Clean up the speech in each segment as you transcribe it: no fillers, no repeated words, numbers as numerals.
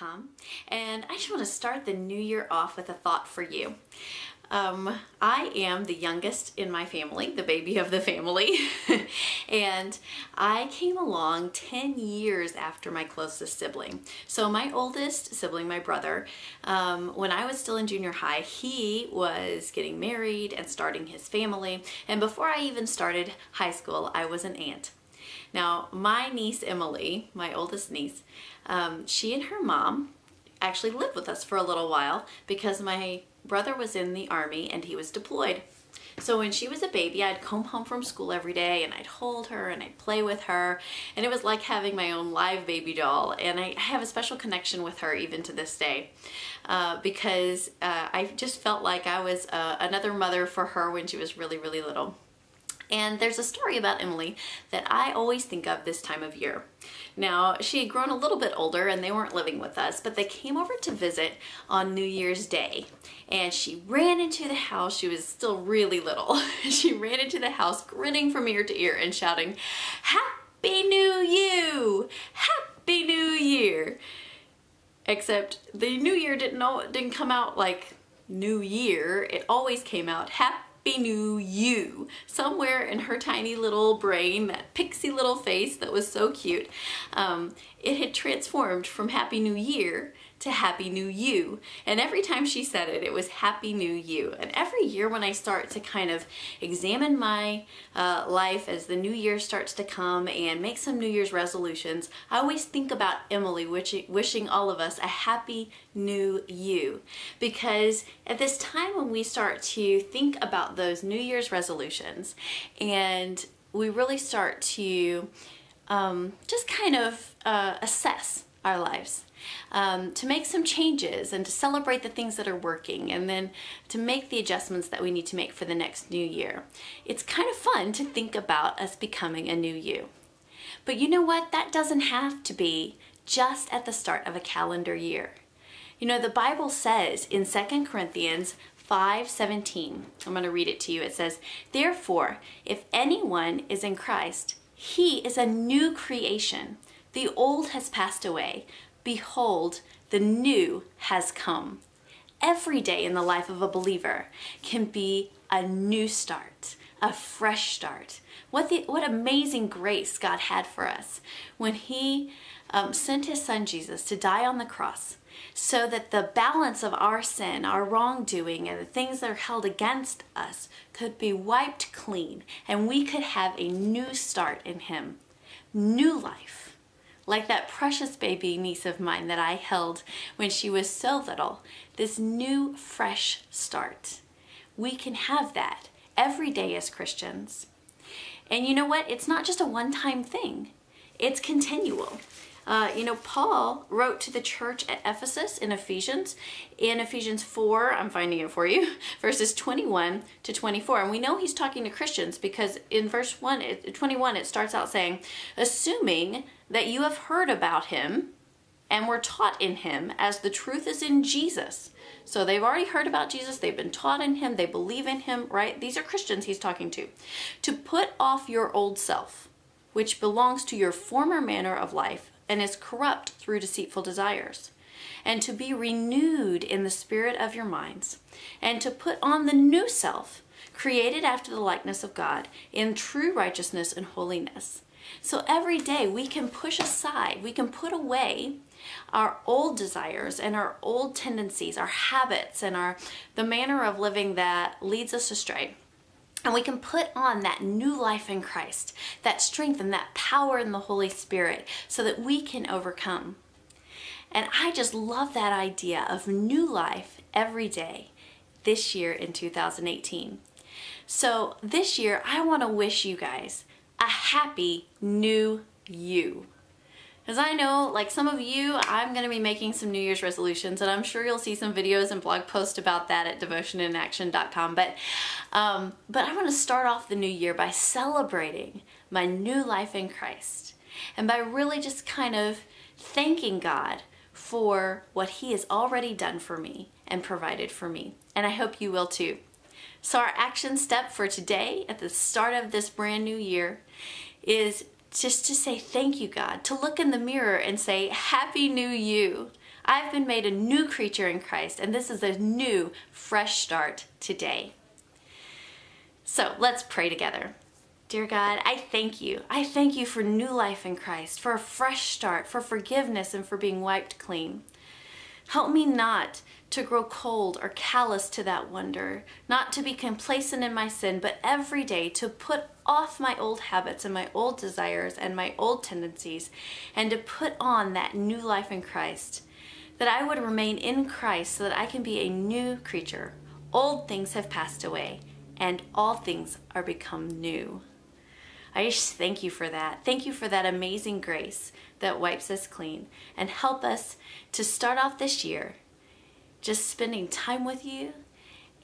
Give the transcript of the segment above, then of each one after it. emily.com, and I just want to start the new year off with a thought for you. I am the youngest in my family, the baby of the family, and I came along 10 years after my closest sibling. So my oldest sibling, my brother, when I was still in junior high, he was getting married and starting his family, and before I even started high school, I was an aunt. Now, my niece Emily, my oldest niece, she and her mom actually lived with us for a little while because my brother was in the Army and he was deployed. So when she was a baby, I'd come home from school every day and I'd hold her and I'd play with her, and it was like having my own live baby doll, and I have a special connection with her even to this day because I just felt like I was another mother for her when she was really, really little. And there's a story about Emily that I always think of this time of year. Now, she had grown a little bit older and they weren't living with us, but they came over to visit on New Year's Day. And she ran into the house. She was still really little. She ran into the house grinning from ear to ear and shouting, "Happy New You! Happy New Year!" Except the New Year didn't come out like New Year. It always came out Happy New You. Somewhere in her tiny little brain, that pixie little face that was so cute, it had transformed from Happy New Year to Happy New You. And every time she said it, it was Happy New You. And every year when I start to kind of examine my life as the new year starts to come and make some New Year's resolutions, I always think about Emily wishing all of us a Happy New You. Because at this time when we start to think about those New Year's resolutions and we really start to just kind of assess our lives, to make some changes and to celebrate the things that are working and then to make the adjustments that we need to make for the next new year. It's kind of fun to think about us becoming a new you. But you know what? That doesn't have to be just at the start of a calendar year. You know, the Bible says in 2 Corinthians 5:17, I'm going to read it to you. It says, "Therefore, if anyone is in Christ, he is a new creation. The old has passed away. Behold, the new has come." Every day in the life of a believer can be a new start, a fresh start. What amazing grace God had for us when he sent his son Jesus to die on the cross so that the balance of our sin, our wrongdoing, and the things that are held against us could be wiped clean and we could have a new start in him, new life. Like that precious baby niece of mine that I held when she was so little, this new, fresh start. We can have that every day as Christians. And you know what? It's not just a one-time thing. It's continual. You know, Paul wrote to the church at Ephesus in Ephesians 4, I'm finding it for you, verses 21 to 24. And we know he's talking to Christians because in verse 21, it starts out saying, "Assuming that you have heard about him and were taught in him as the truth is in Jesus." So they've already heard about Jesus. They've been taught in him. They believe in him, right? These are Christians he's talking to. "To put off your old self, which belongs to your former manner of life, and is corrupt through deceitful desires, and to be renewed in the spirit of your minds, and to put on the new self, created after the likeness of God, in true righteousness and holiness." So every day we can push aside, we can put away our old desires and our old tendencies, our habits, and the manner of living that leads us astray. And we can put on that new life in Christ, that strength and that power in the Holy Spirit so that we can overcome. And I just love that idea of new life every day this year in 2018. So this year, I want to wish you guys a happy new you. Because I know, like some of you, I'm going to be making some New Year's resolutions, and I'm sure you'll see some videos and blog posts about that at devotioninaction.com. But I want to start off the new year by celebrating my new life in Christ and by really just kind of thanking God for what he has already done for me and provided for me. And I hope you will too. So our action step for today at the start of this brand new year is just to say thank you, God, to look in the mirror and say, "Happy New You. I've been made a new creature in Christ, and this is a new, fresh start today. So let's pray together. Dear God, I thank you. I thank you for new life in Christ, for a fresh start, for forgiveness, and for being wiped clean. Help me not to grow cold or callous to that wonder, not to be complacent in my sin, but every day to put off my old habits and my old desires and my old tendencies, and to put on that new life in Christ, that I would remain in Christ so that I can be a new creature. Old things have passed away, and all things are become new. I just thank you for that. Thank you for that amazing grace that wipes us clean, and help us to start off this year just spending time with you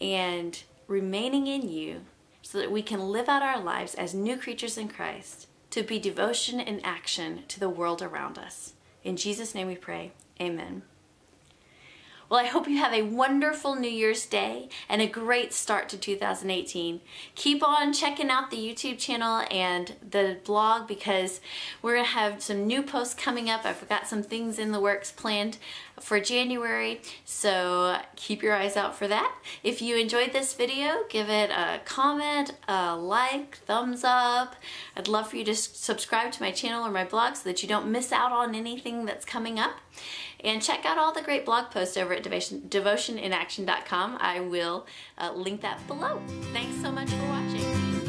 and remaining in you so that we can live out our lives as new creatures in Christ, to be devotion in action to the world around us. In Jesus' name we pray, amen. Well, I hope you have a wonderful New Year's Day and a great start to 2018. Keep on checking out the YouTube channel and the blog, because we're going to have some new posts coming up. I've got some things in the works planned for January, so keep your eyes out for that. If you enjoyed this video, give it a comment, a like, thumbs up. I'd love for you to subscribe to my channel or my blog so that you don't miss out on anything that's coming up. And check out all the great blog posts over at devotioninaction.com. I will link that below. Thanks so much for watching.